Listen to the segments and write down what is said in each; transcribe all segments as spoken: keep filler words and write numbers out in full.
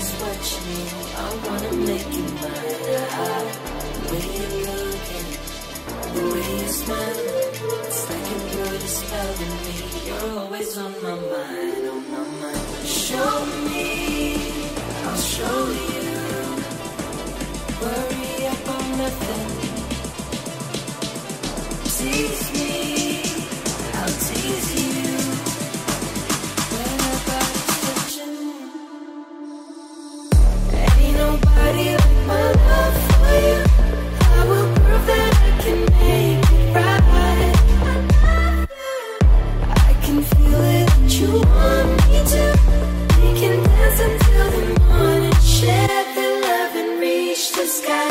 always watching. I wanna make you mine. The way you're looking, the way you smile, it's like you put a spell on me. You're always on my mind, on my mind. Show me, I'll show you. Worry about nothing. Tease me, I'll tease you. Until the morning, share the love and reach the sky.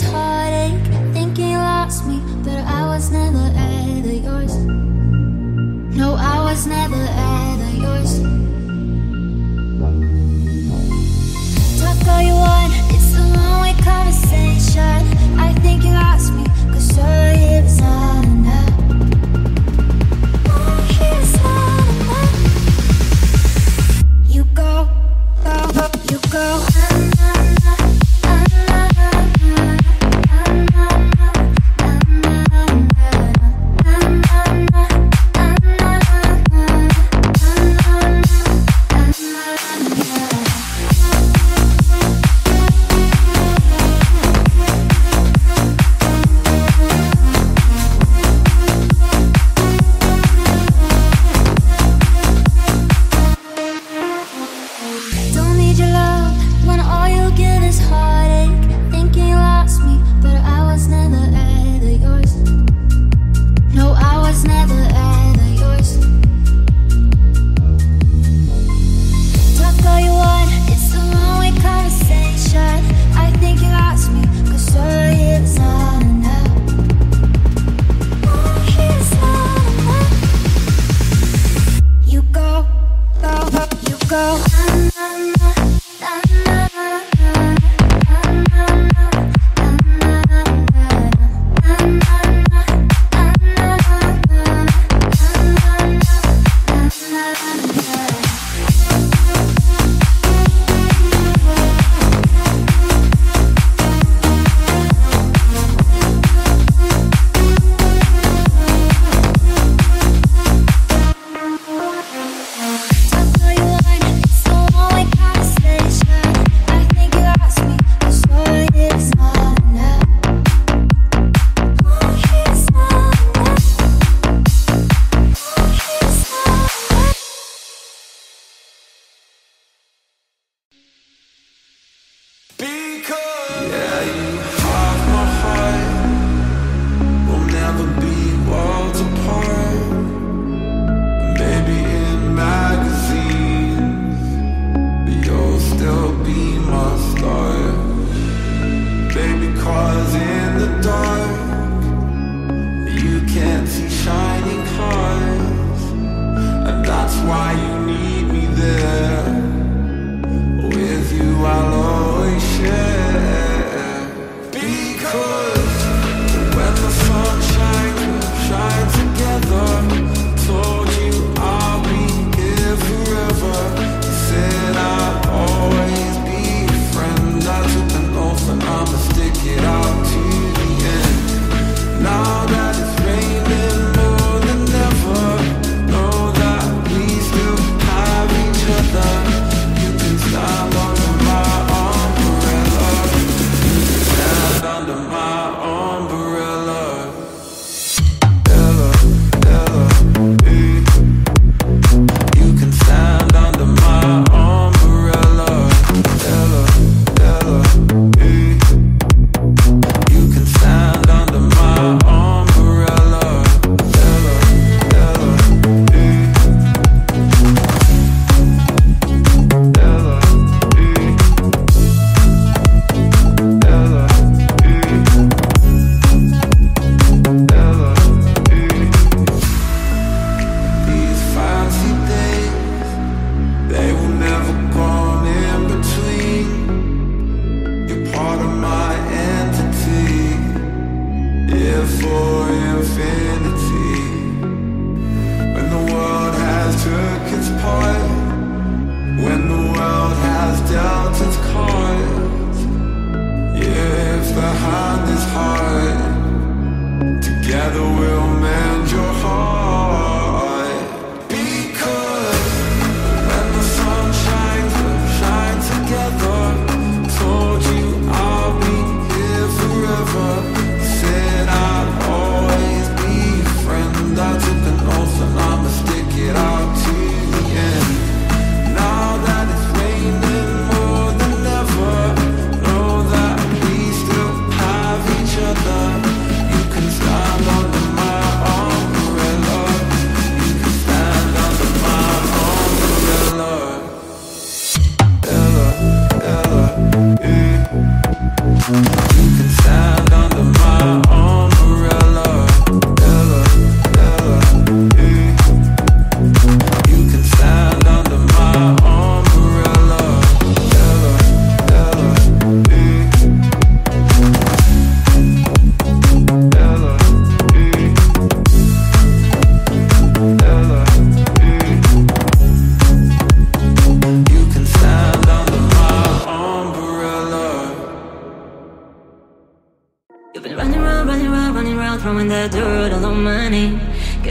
this heartache, thinking you lost me, but I was never ever yours. No, I was never ever yours. Talk all you want, it's a long way conversation. I think you lost me, cause all you was not enough. All you was not enough. You go, go, you go.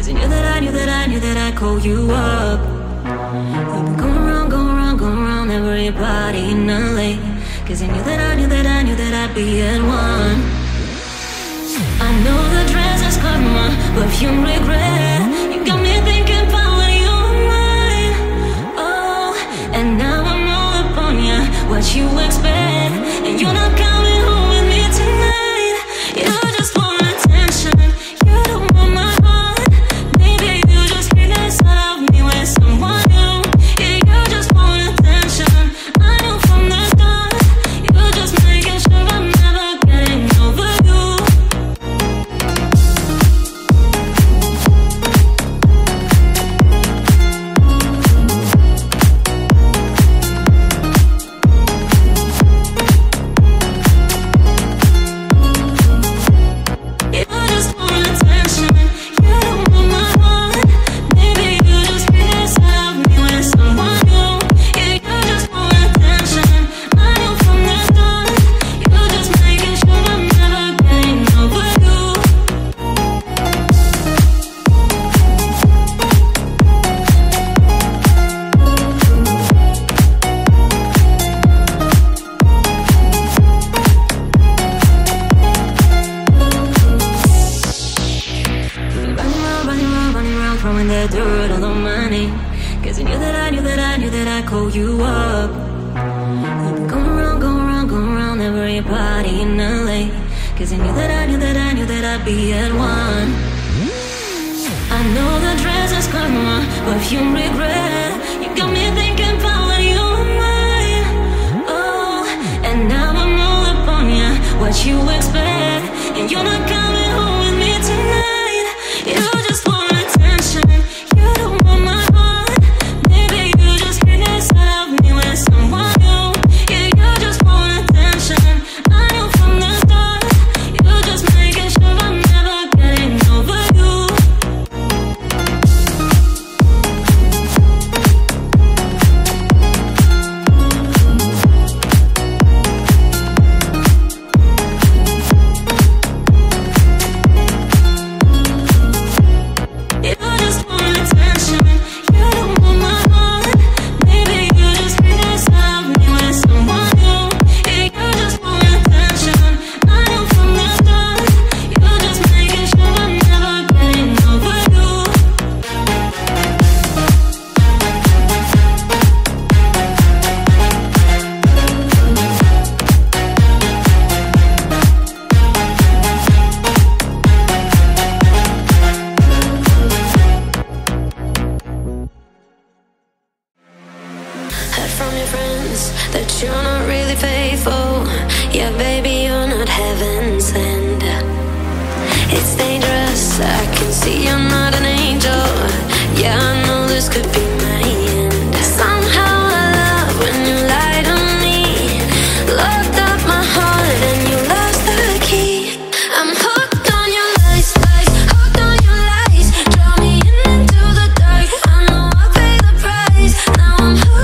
'Cause I knew that I knew that I knew that I'd call you up. You've been going around, going around, going around everybody in L A. 'Cause I knew that I knew that I knew that I'd be at one. I know the dress is karma, perfume regret. You got me thinking about when you were mine. Oh, and now I'm all up on ya, what you expect. And you're not coming home with me tonight. You just want attention, you don't want my heart. Maybe you just can't love me with someone new. Yeah, you just want attention, I know from the start. You're just making sure I'm never getting over you. Throwing that dirt all on my name. 'Cause I knew that I knew that I knew that I'd call you up. I've been going around, going around, going around everybody in L A. 'Cause I knew that I knew that I knew that I'd be at one. I know the dress is karma, perfume regret. You got me thinking about when you were mine. Oh, and now I'm all up on ya, what you expect. And you're not coming home with me tonight. You just want from your friends that you're not really faithful. Yeah, baby, you're not heaven sent. It's dangerous, I can see you're not an angel. Yeah, I know this could be my end. Somehow I love when you lie to me. Locked up my heart and you lost the key. I'm hooked on your lies, lies, hooked on your lies. Draw me in into the dark, I know I'll pay the price. Now I'm hooked.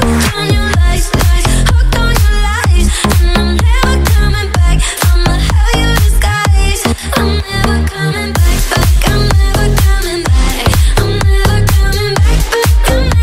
Coming back, but I'm never coming back. I'm never coming back, but I'm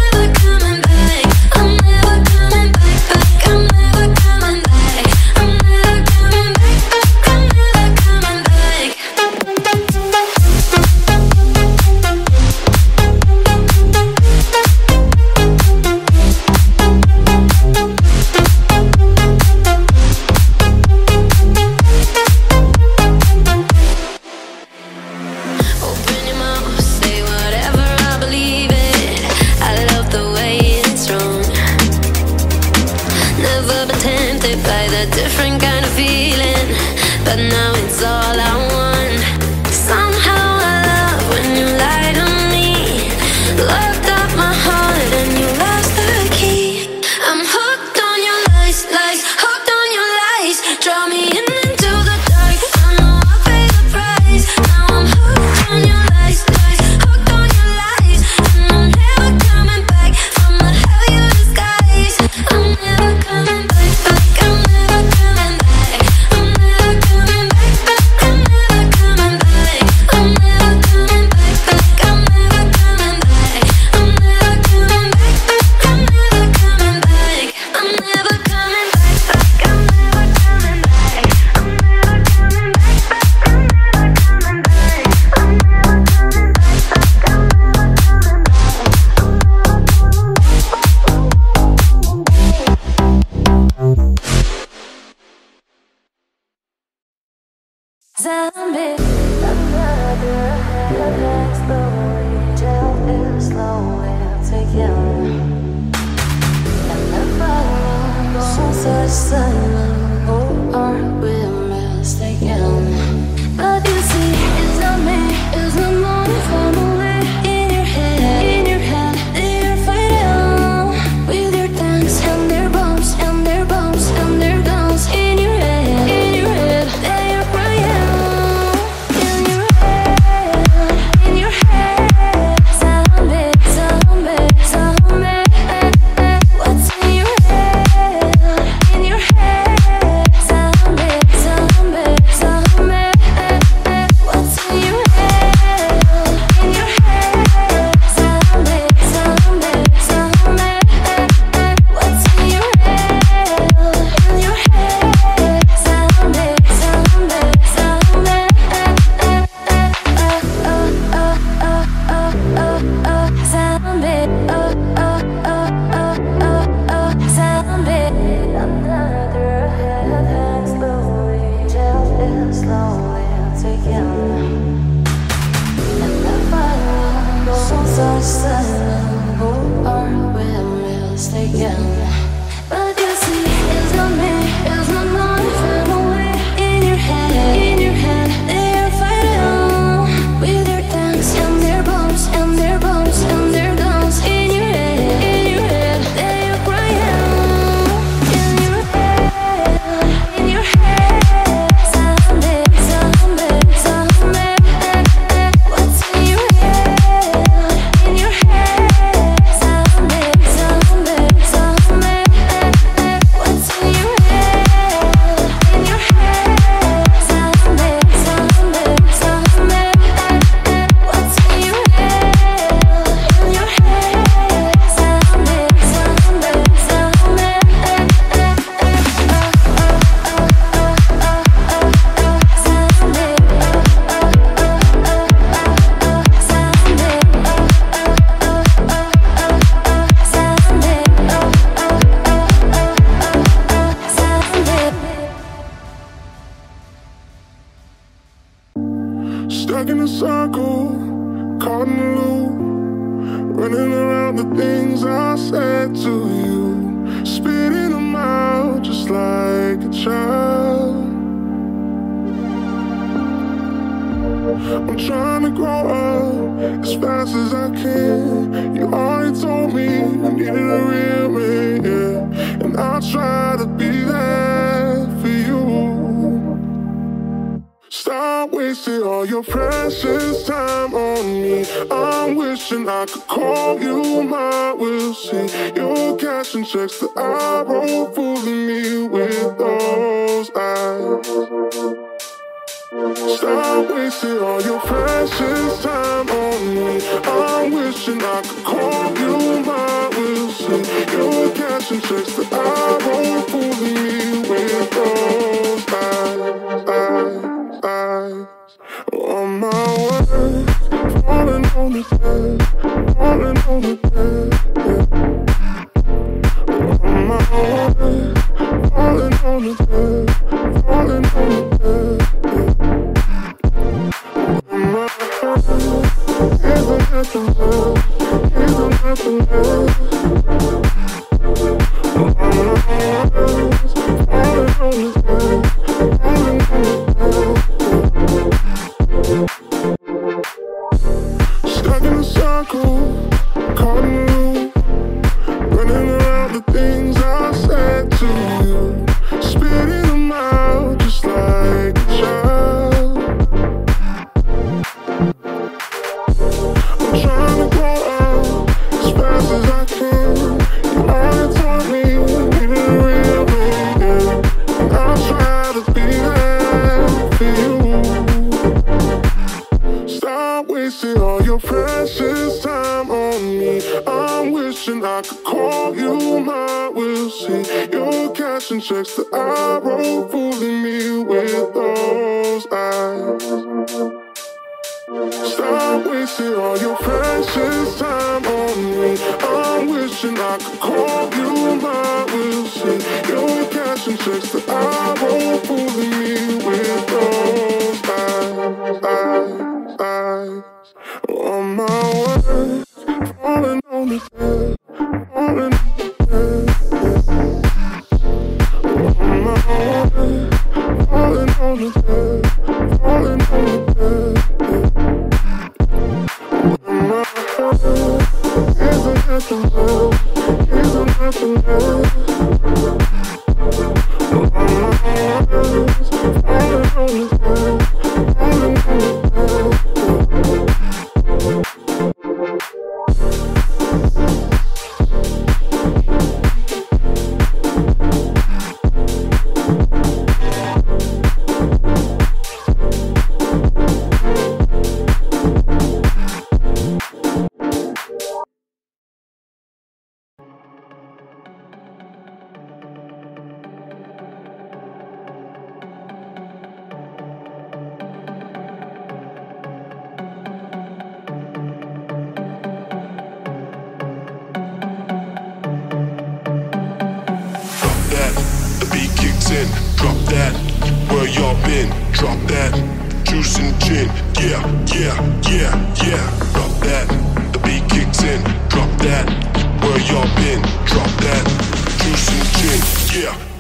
Drop that,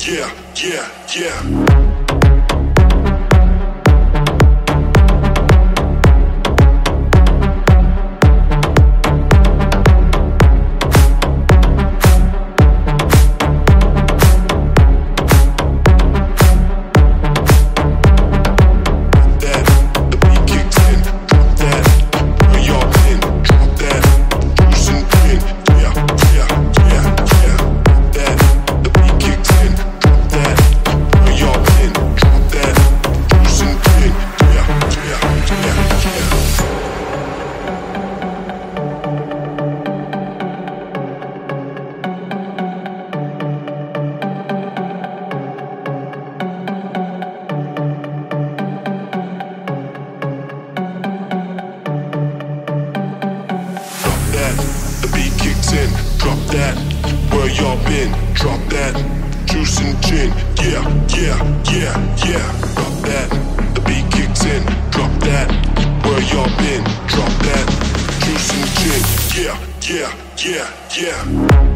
yeah, yeah, yeah. Drop that, where y'all been? Drop that, juice and gin. Yeah, yeah, yeah, yeah. Drop that, the beat kicks in. Drop that, where y'all been? Drop that, juice and gin. Yeah, yeah, yeah, yeah.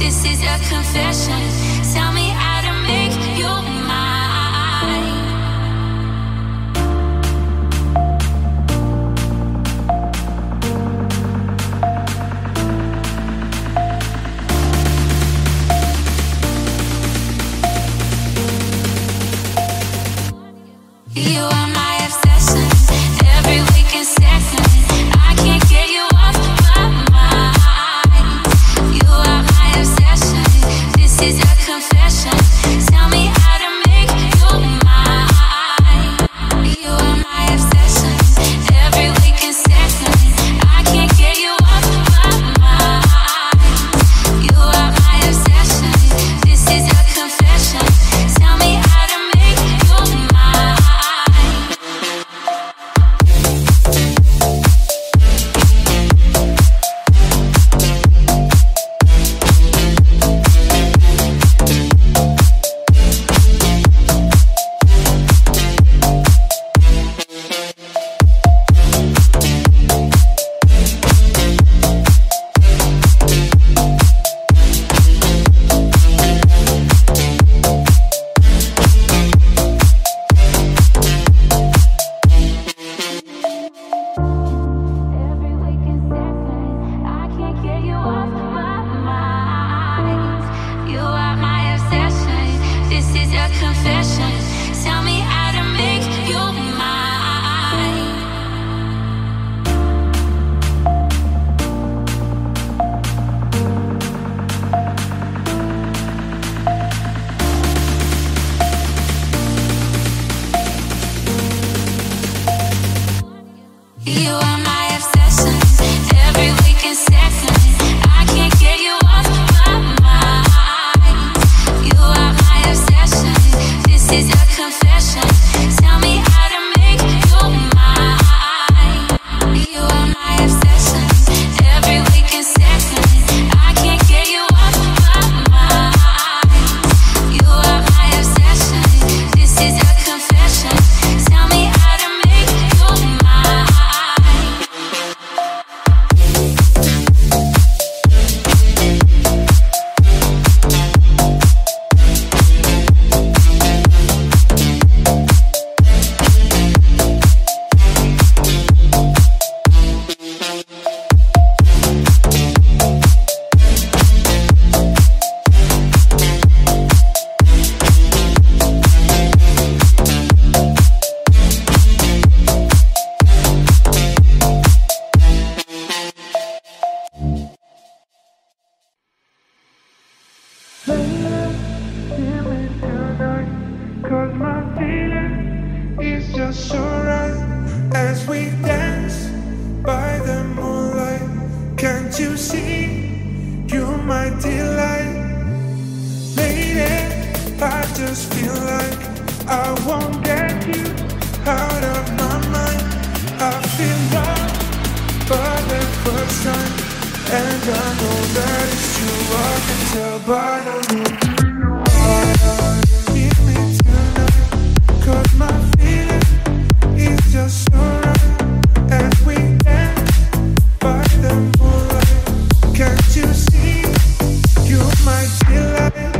This is a confession. Tell me how to make you mine. You are my obsession. Every waking second, I can't get you off my mind. You are my obsession. This is a confession. Tell me. you see, you're my delight. Lady, I just feel like I won't get you out of my mind. I feel love for the first time, and I know that it's true. I can tell by the look. Leave me tonight, cause my feeling is just so right. And we dance by the moonlight. Can't you see, you're my delight.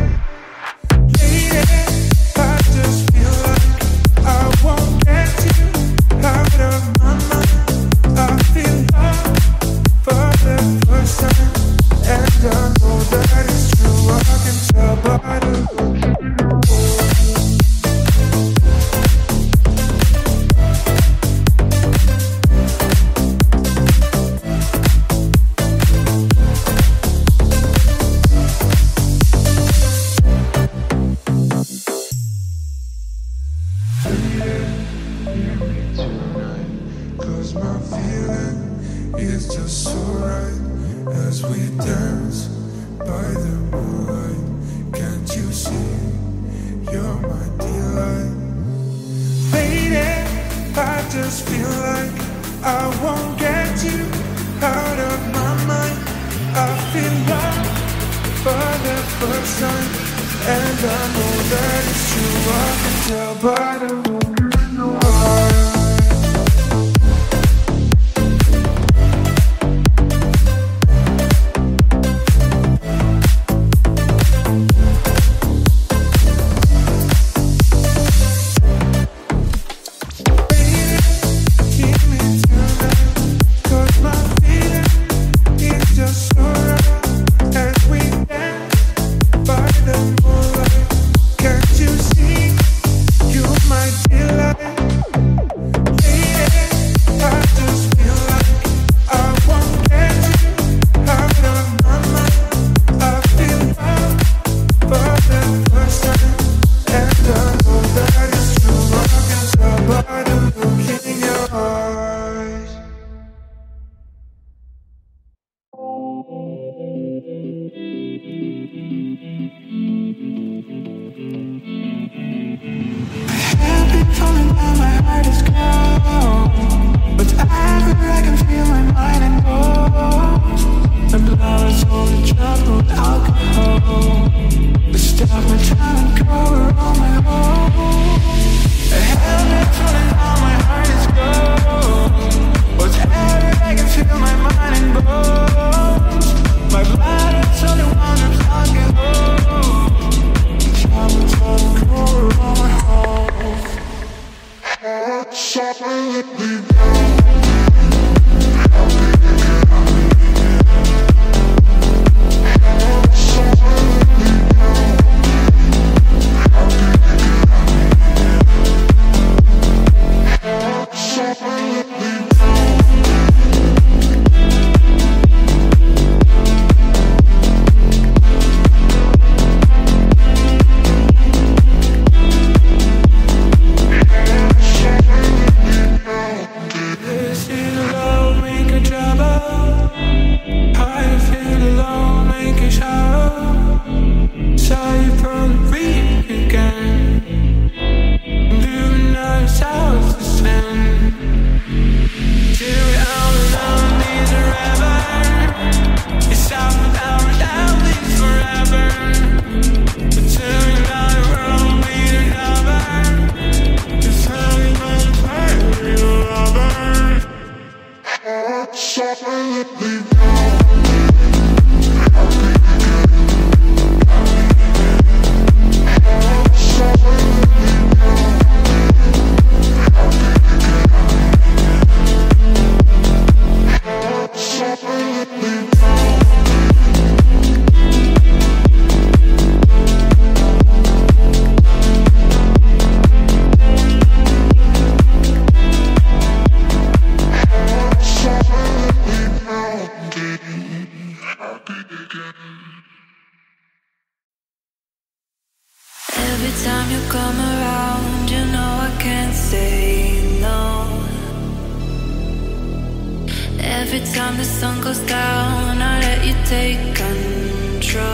Every time the sun goes down, I let you take control.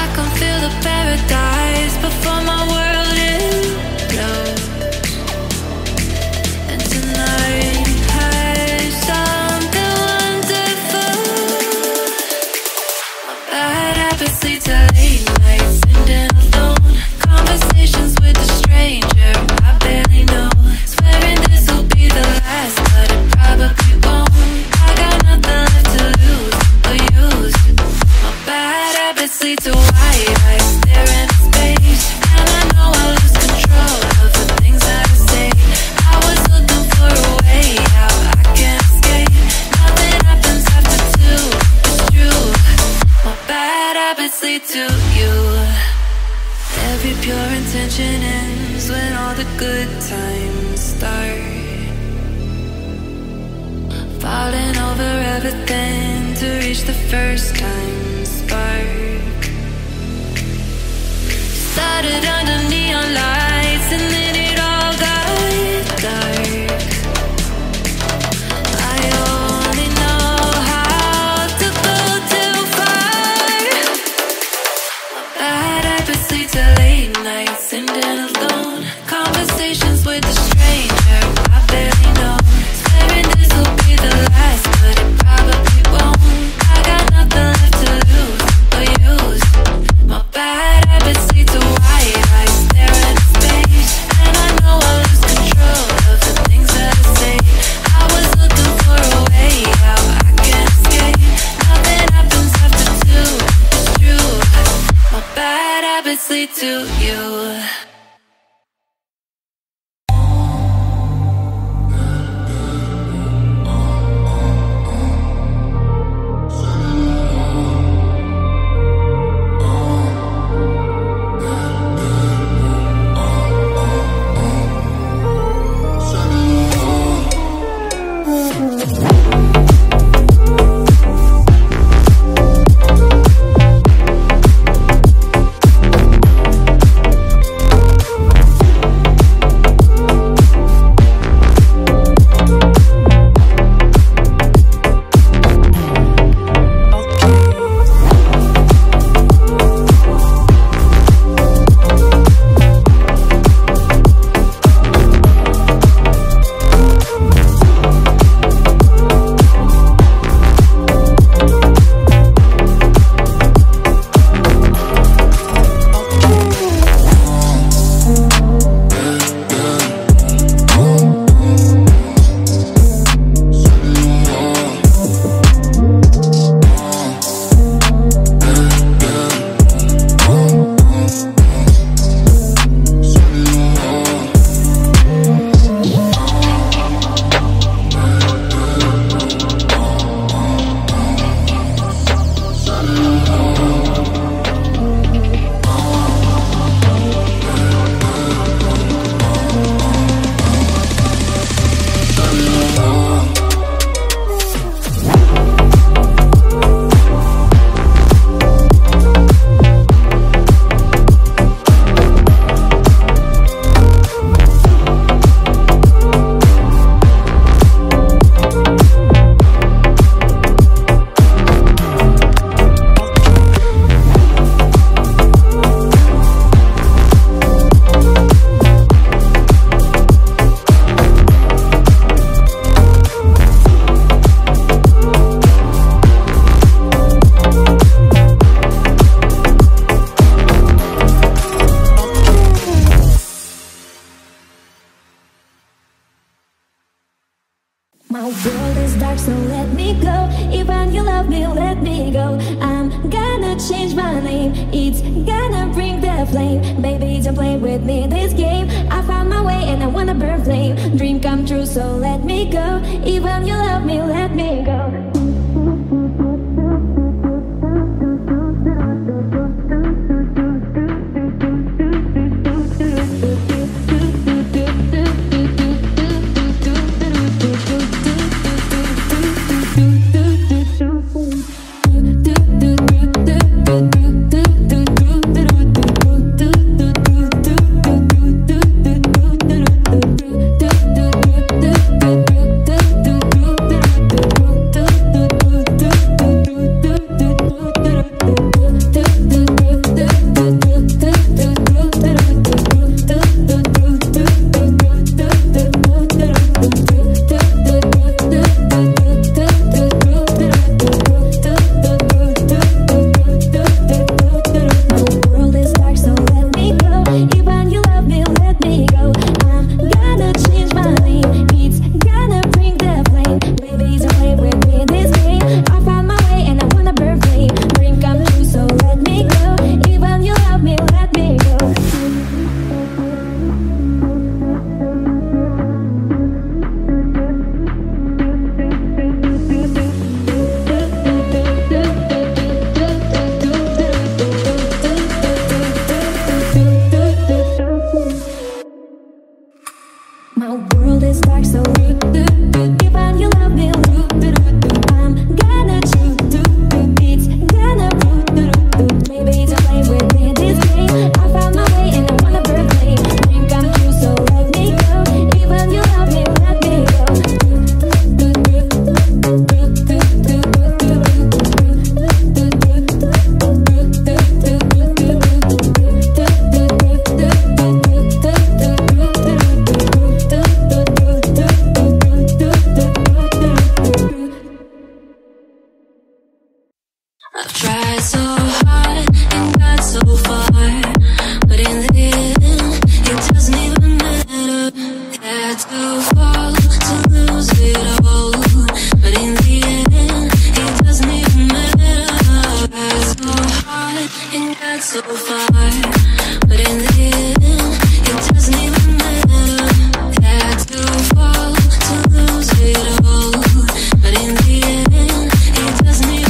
I can feel the paradise before my world implodes. And tonight has something wonderful. My bad habits lead to late nights, spending alone, conversations with a stranger I barely know. Thank you. so far, but in the end, it doesn't even matter. Had to fall to lose it all, but in the end, it doesn't even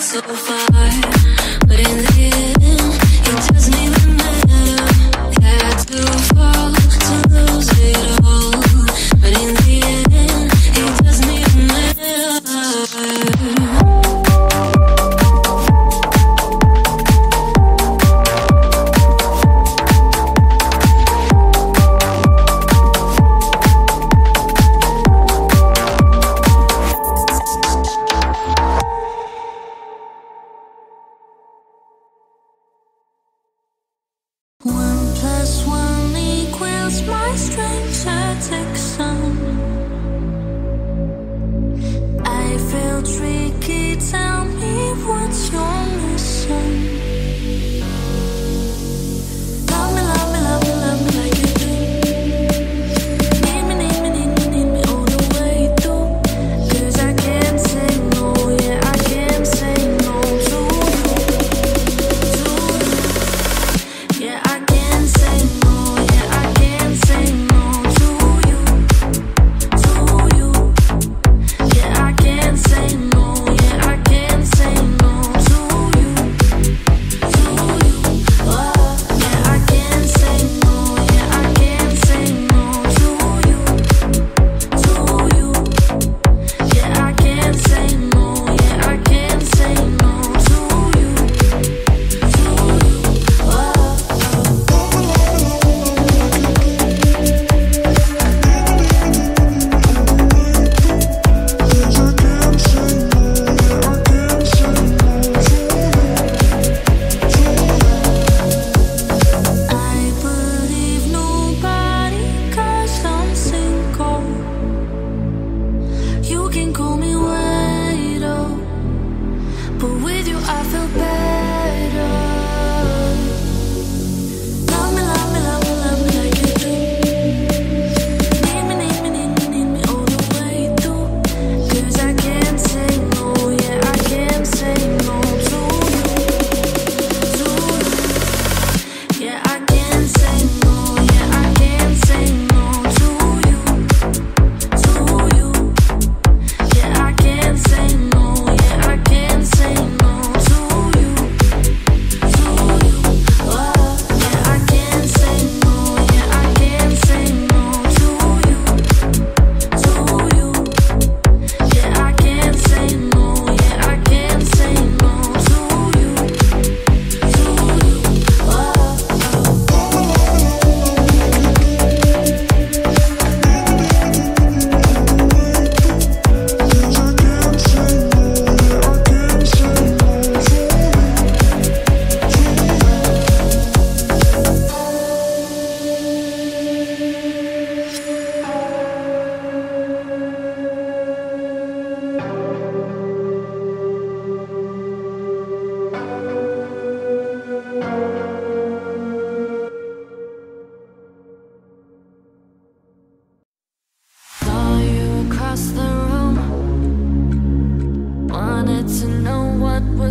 so far, but in the end, it doesn't even matter. Had to fall to lose it all, but in the end, it doesn't even matter.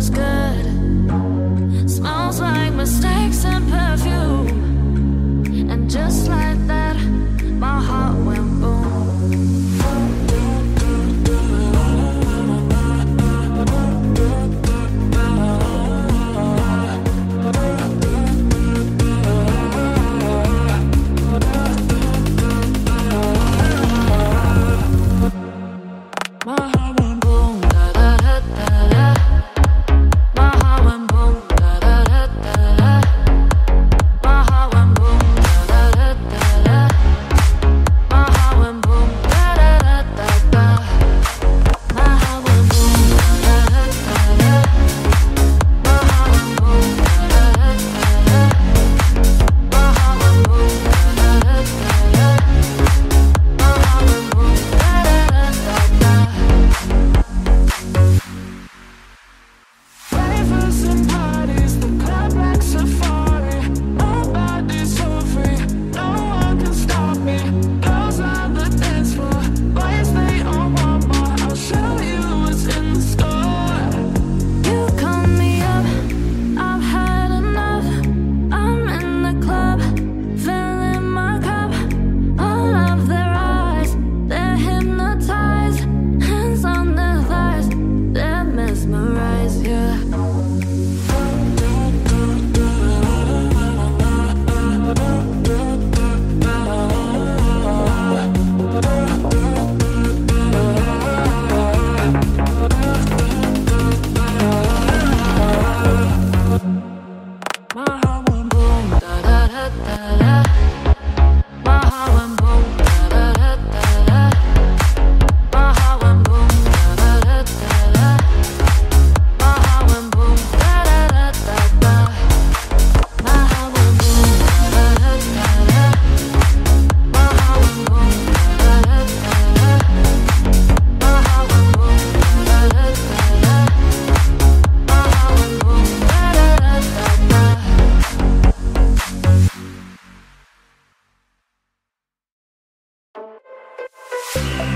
Good smells like mistakes and perfume. And just like that, my heart went boom.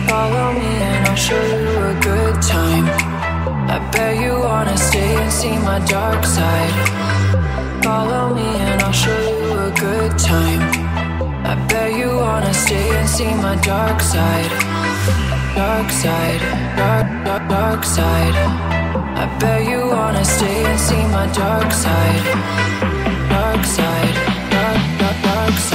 Follow me and I'll show you a good time. I bet you wanna stay and see my dark side. Follow me and I'll show you a good time. I bet you wanna stay and see my dark side. Dark side, dark, dark, dark side. I bet you wanna stay and see my dark side. Dark side, dark,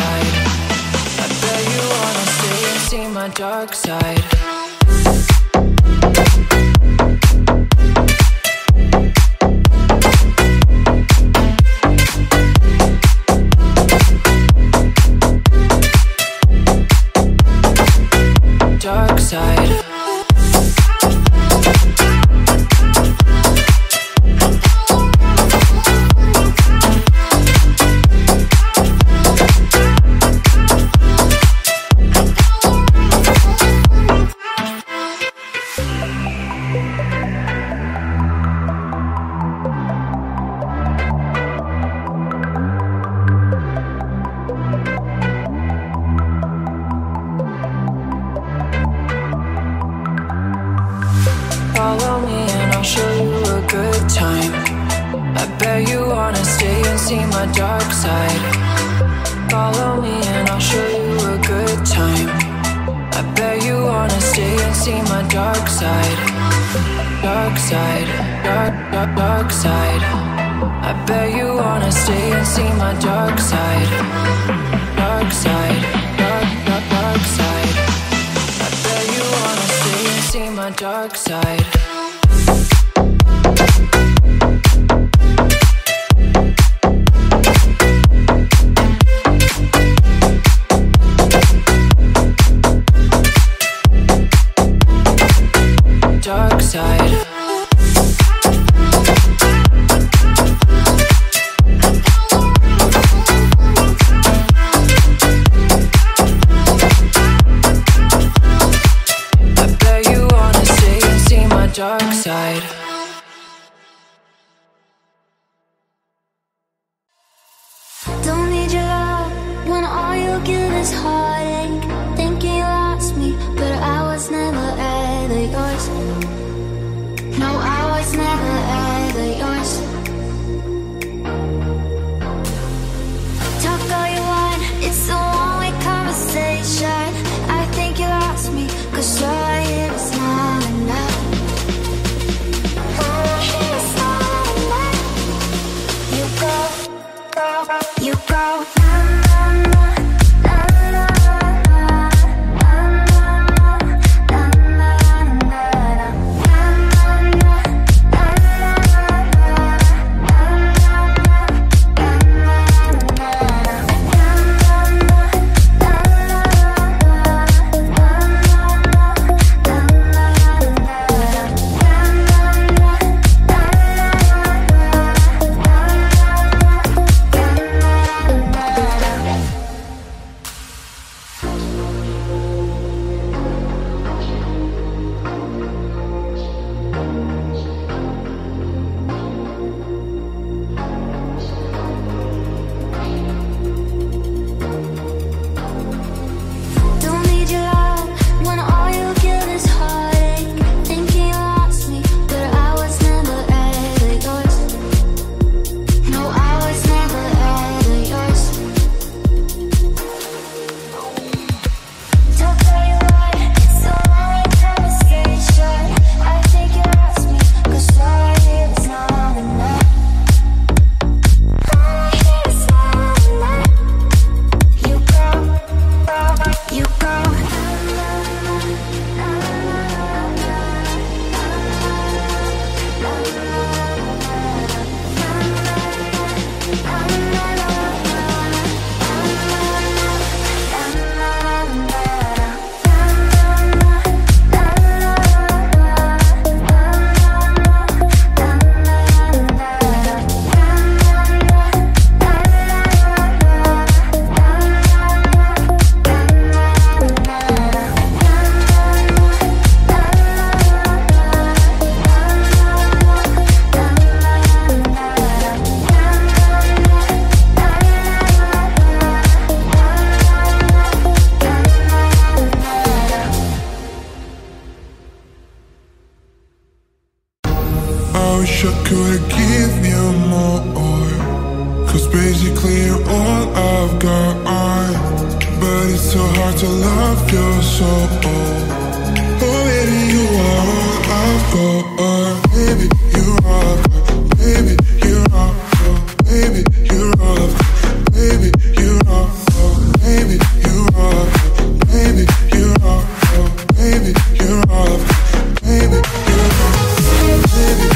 dark, dark side. I bet you wanna stay and see my dark side. Dark side. So wish I could give you more, 'cause basically you're all I've got. But it's so hard to love your soul. Oh baby, you are all I've got. Baby, you're all I've got. Baby, you're all I've got. Baby, you're all I've got. Baby, you're all I've got. Baby, you're all I've got. Baby, you're all I've got. Baby, you're all I've got. Baby, you're all I've got. Baby.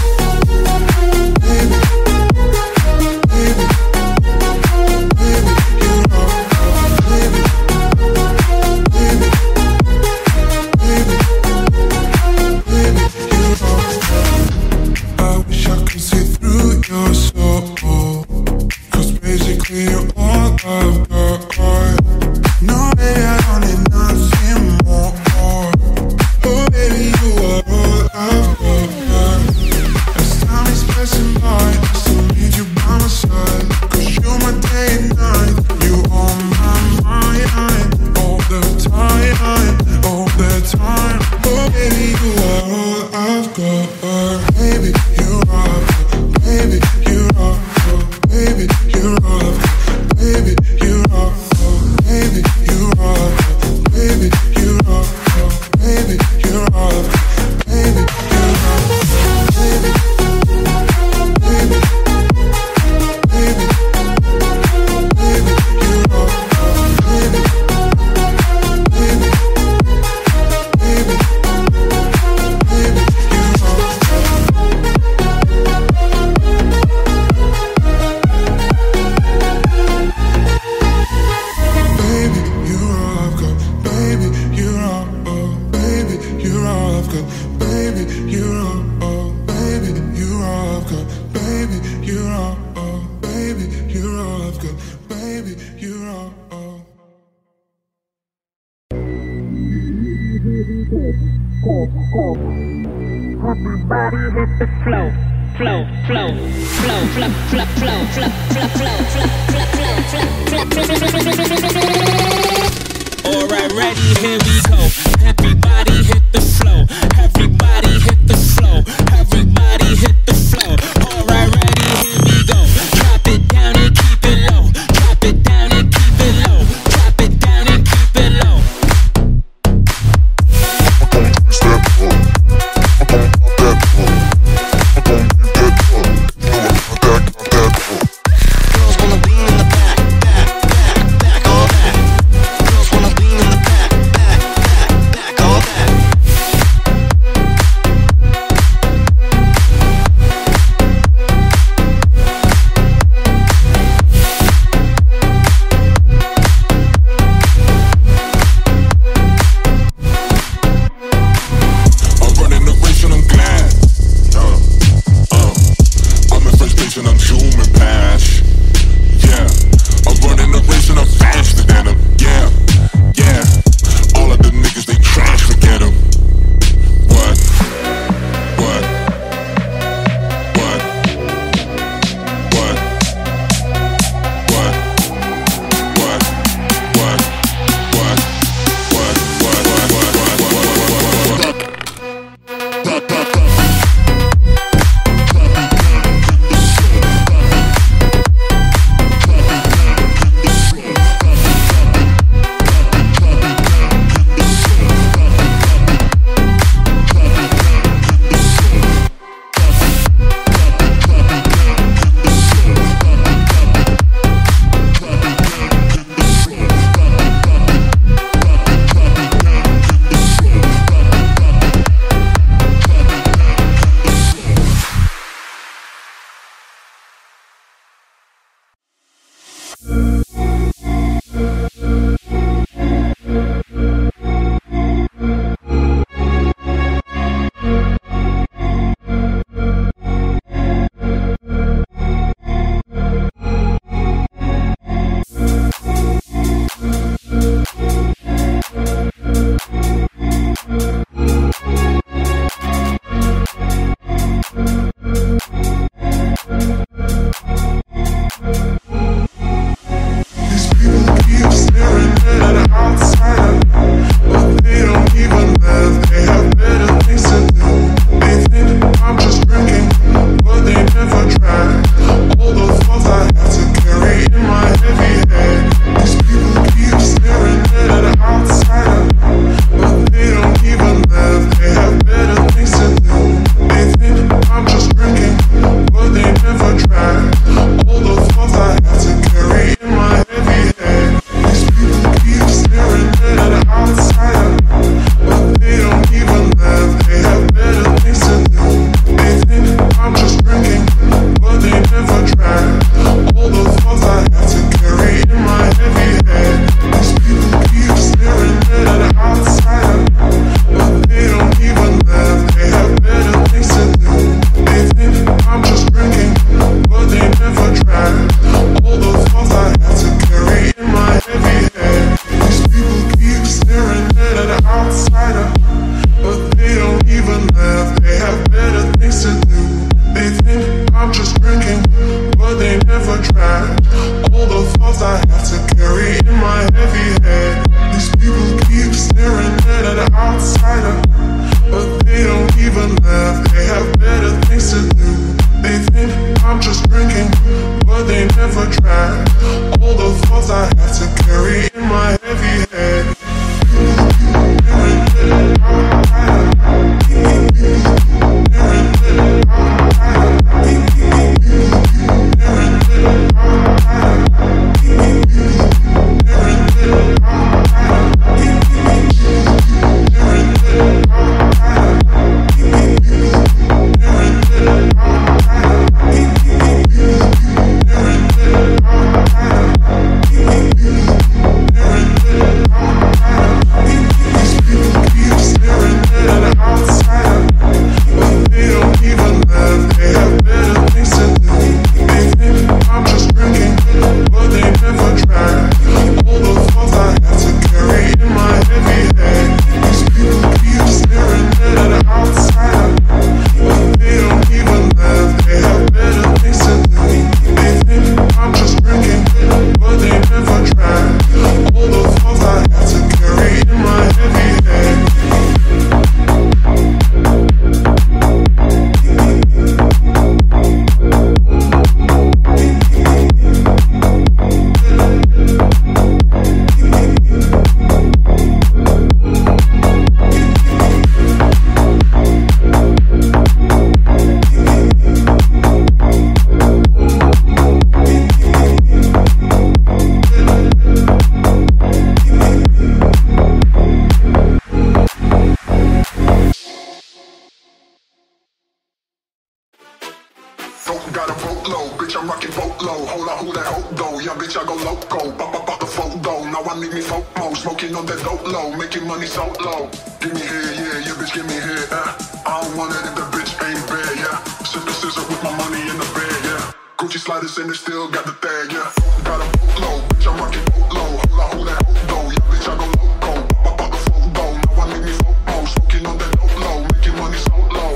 choke, gotta vote low. Bitch, I'm rockin' vote low. Hold on, who that hope though? Yeah, bitch, I go loco. Pop, pop, pop the photo. Now I need me FOMO. Smoking on that dope low, making money so low. Give me here, yeah, yeah, bitch, give me here, uh. I don't want it if the bitch ain't bad, yeah. Sip the scissor with my money in the bag, yeah. Gucci sliders and they still got the tag, yeah. Gotta vote low, bitch, I'm rockin' vote low. Hold on, who that hope though? Yeah, bitch, I go loco. Pop, pop the photo. Now I need me FOMO. Smoking on that dope low, making money so low.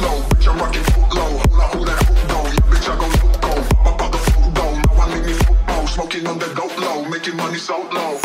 Low, bitch, I'm rockin' foot low. Hold on, who that hook though? Yeah, bitch, I go loco. Pop, pop the foot though. Now I need me foot low. Smoking on that dope low, making money so low.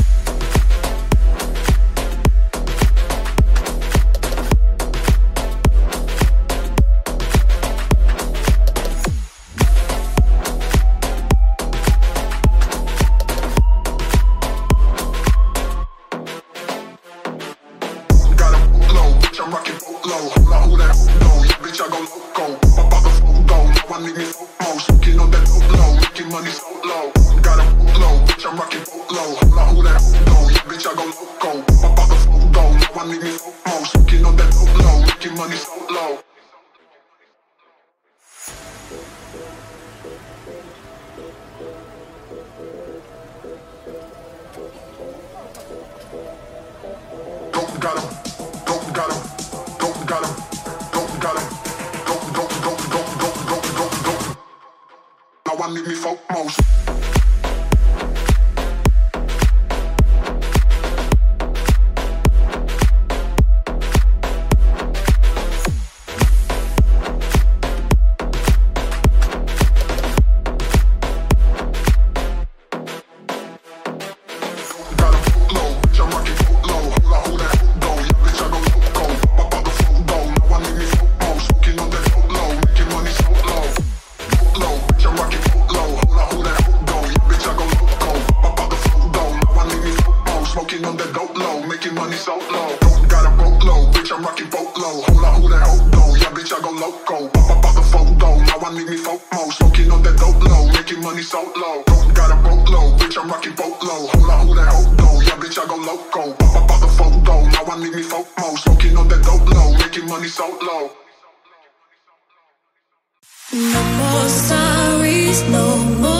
No more sorries, no more.